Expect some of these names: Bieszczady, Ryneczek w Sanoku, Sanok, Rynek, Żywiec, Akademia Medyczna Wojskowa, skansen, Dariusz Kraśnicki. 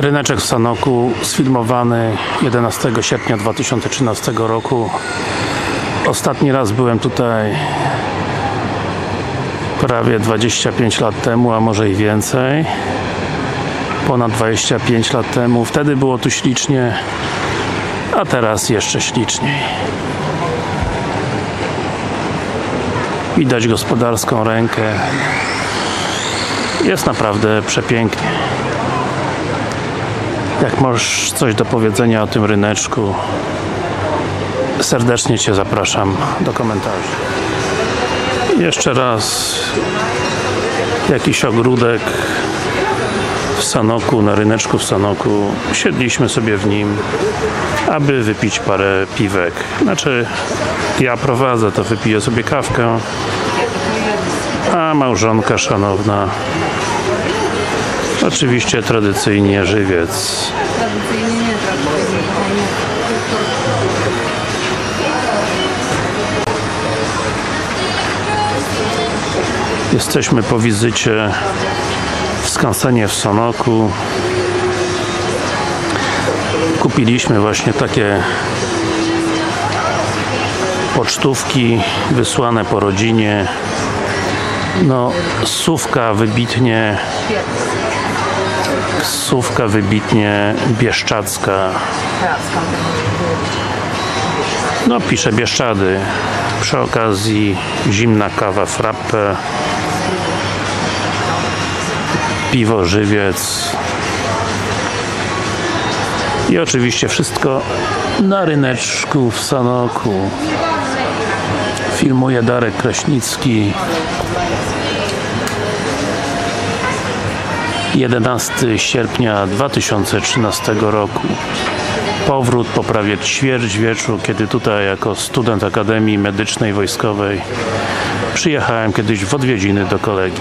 Ryneczek w Sanoku, sfilmowany 11 sierpnia 2013 roku. Ostatni raz byłem tutaj prawie 25 lat temu, a może i więcej. Ponad 25 lat temu. Wtedy było tu ślicznie, a teraz jeszcze śliczniej. Widać gospodarską rękę. Jest naprawdę przepięknie. Jak masz coś do powiedzenia o tym ryneczku, serdecznie Cię zapraszam do komentarzy. Jeszcze raz jakiś ogródek w Sanoku, na ryneczku w Sanoku. Siedliśmy sobie w nim, aby wypić parę piwek. Znaczy, ja prowadzę, to wypiję sobie kawkę, a małżonka szanowna oczywiście tradycyjnie żywiec. Jesteśmy po wizycie w skansenie w Sanoku. Kupiliśmy właśnie takie pocztówki wysłane po rodzinie. No, sówka wybitnie bieszczadzka. No, pisze Bieszczady. Przy okazji zimna kawa frappe, piwo Żywiec i oczywiście wszystko na ryneczku w Sanoku. Filmuje Dariusz Kraśnicki. 11 sierpnia 2013 roku. Powrót po prawie ćwierćwieczu, kiedy tutaj jako student Akademii Medycznej Wojskowej przyjechałem kiedyś w odwiedziny do kolegi.